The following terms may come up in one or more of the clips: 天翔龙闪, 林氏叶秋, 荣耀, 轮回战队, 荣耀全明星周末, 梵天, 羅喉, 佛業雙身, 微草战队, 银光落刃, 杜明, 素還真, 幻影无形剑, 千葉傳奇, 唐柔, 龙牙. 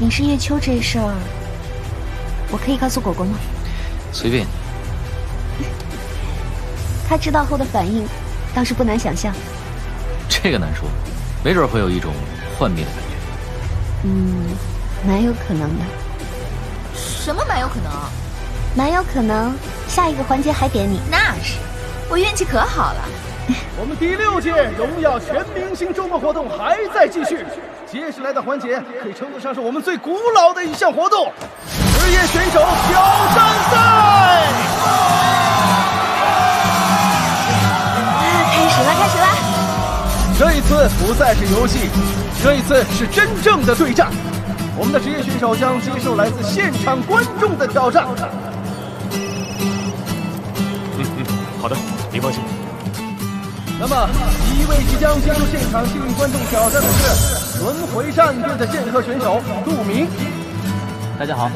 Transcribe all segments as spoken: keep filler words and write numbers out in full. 林氏叶秋这事儿，我可以告诉果果吗？随便你。他知道后的反应，倒是不难想象。这个难说，没准会有一种幻灭的感觉。嗯，蛮有可能的。什么蛮有可能？蛮有可能，下一个环节还点你。那是，我运气可好了。 我们第六届荣耀全明星周末活动还在继续，接下来的环节可以称得上是我们最古老的一项活动——职业选手挑战赛。开始了，开始了！这一次不再是游戏，这一次是真正的对战。我们的职业选手将接受来自现场观众的挑战。嗯嗯，好的，您放心。 那么，第一位即将接受现场幸运观众挑战的是轮回战队的剑客选手杜明。大家好。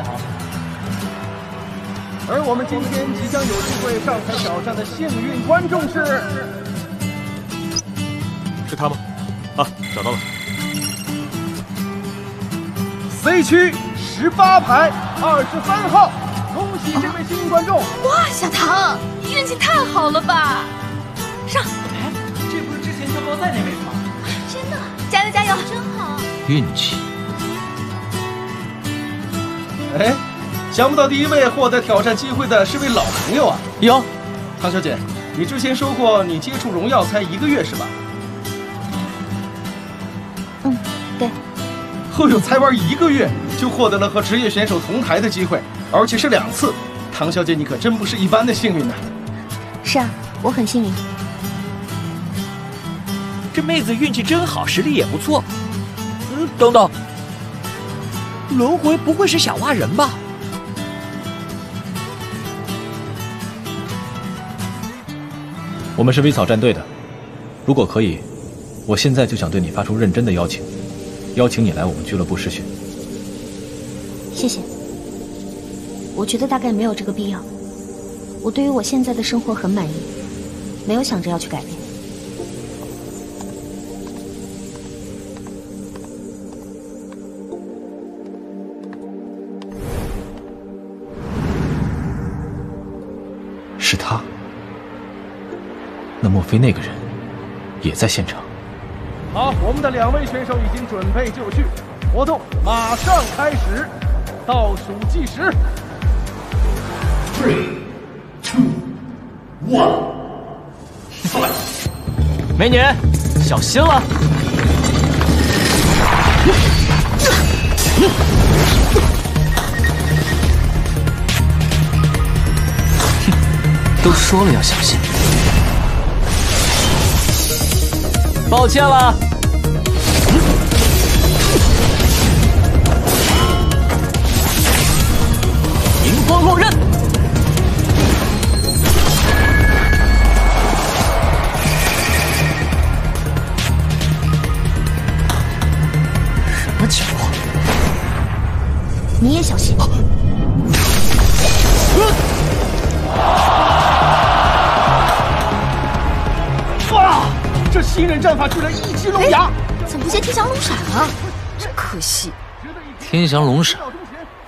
而我们今天即将有机会上台挑战的幸运观众是，是他吗？啊，找到了。C 区十八排二十三号，恭喜这位幸运观众！哇，小唐，运气太好了吧！上。 都在那位置吗？真的，加油加油，真好！运气。哎，想不到第一位获得挑战机会的是位老朋友啊！哟，唐小姐，你之前说过你接触荣耀才一个月是吧？嗯，对。后有才玩一个月就获得了和职业选手同台的机会，而且是两次。唐小姐，你可真不是一般的幸运呐！是啊，我很幸运。 这妹子运气真好，实力也不错。嗯，等等，轮回不会是想挖人吧？我们是微草战队的，如果可以，我现在就想对你发出认真的邀请，邀请你来我们俱乐部试训。谢谢。我觉得大概没有这个必要。我对于我现在的生活很满意，没有想着要去改变。 是他，那莫非那个人也在现场？好，我们的两位选手已经准备就绪，活动马上开始，倒数计时。Three, two, one, fight！ 美女，小心了！都说了要小心，抱歉了。银光落刃，什么情况？你也小心。 这新人战法居然一击龙牙，怎么不见天翔龙闪啊？真可惜。天翔龙闪，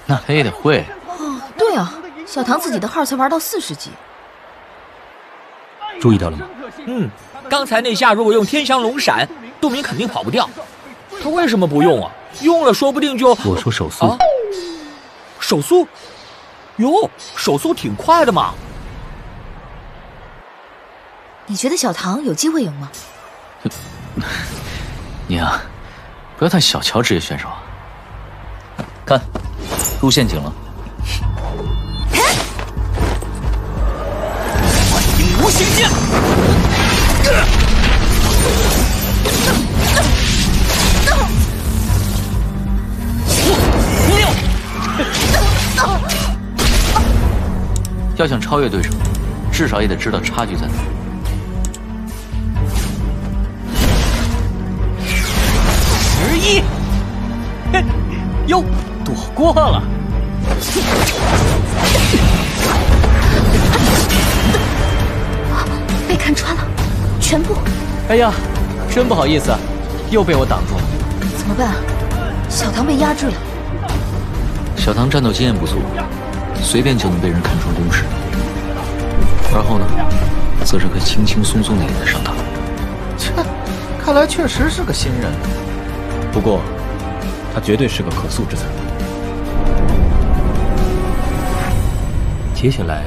那他也得会。哦，对啊，小唐自己的号才玩到四十级。注意到了吗？嗯，刚才那下如果用天翔龙闪，杜明肯定跑不掉。他为什么不用啊？用了说不定就……我说手速。啊、手速？哟，手速挺快的嘛。 你觉得小唐有机会赢吗？你啊，不要太小瞧职业选手啊！看，入陷阱了。幻影无形剑。要想超越对手，至少也得知道差距在哪。 一，嘿，哟，躲过了。被看穿了，全部。哎呀，真不好意思，又被我挡住了。怎么办啊？小唐被压制了，小唐战斗经验不足，随便就能被人砍穿攻势。而后呢，则是可轻轻松松地给他上膛。切，看来确实是个新人。不过，他绝对是个可塑之才。接下来，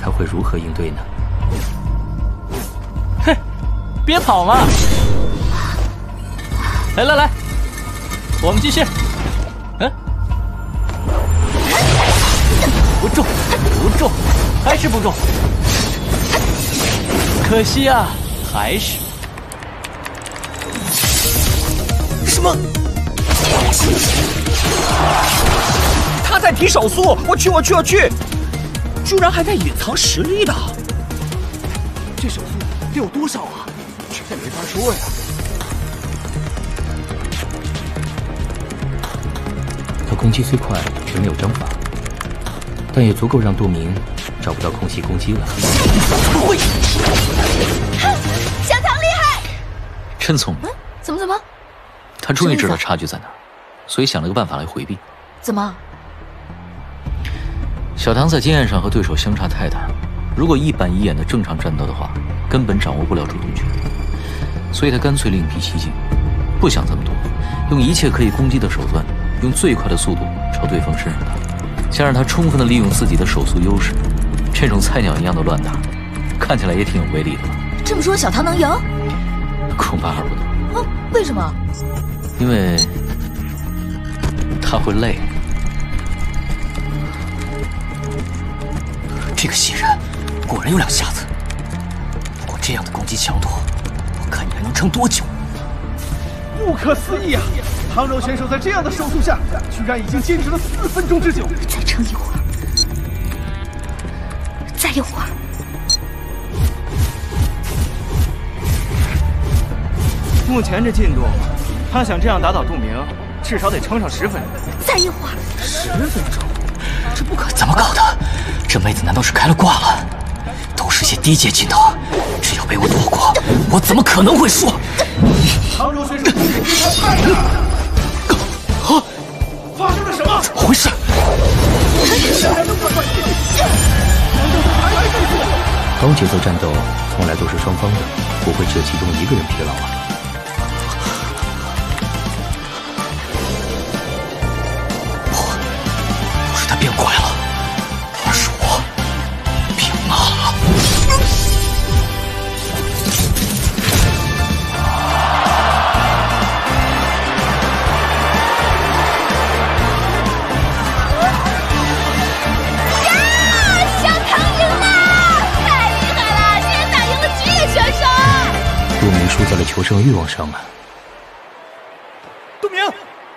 他会如何应对呢？哼，别跑嘛！来来来，我们继续。 不中，不中，还是不中，可惜啊，还是什么？他在提手速！我去，我去，我去！居然还在隐藏实力的，这手速得有多少啊？这也没法说呀。他攻击虽快，却没有章法。 但也足够让杜明找不到空隙攻击了。喂，小唐厉害，真聪明。怎么怎么？他终于知道差距在哪，所以想了个办法来回避。怎么？小唐在经验上和对手相差太大，如果一板一眼的正常战斗的话，根本掌握不了主动权。所以他干脆另辟蹊径，不想这么多，用一切可以攻击的手段，用最快的速度朝对方身上打。 先让他充分的利用自己的手速优势，这种菜鸟一样的乱打，看起来也挺有威力的吧？这么说，小唐能赢？恐怕还不能。哦，为什么？因为他会累。这个新人果然有两下子。不过这样的攻击强度，我看你还能撑多久？不可思议啊！ 唐柔选手在这样的手速下，居然已经坚持了四分钟之久。再撑一会儿，再一会儿。目前这进度，他想这样打倒杜明，至少得撑上十分钟。再一会儿，十分钟，这不可怎么搞的？这妹子难道是开了挂了？都是些低阶技能，只要被我躲过，我怎么可能会输？唐柔选手，太厉害了！ 啊！发生了什么？怎么回事？高节奏战斗从来都是双方的，不会只有其中一个人疲劳啊！不，不是他变怪了，而是我变慢了。嗯 杜明输在了求胜欲望上啊！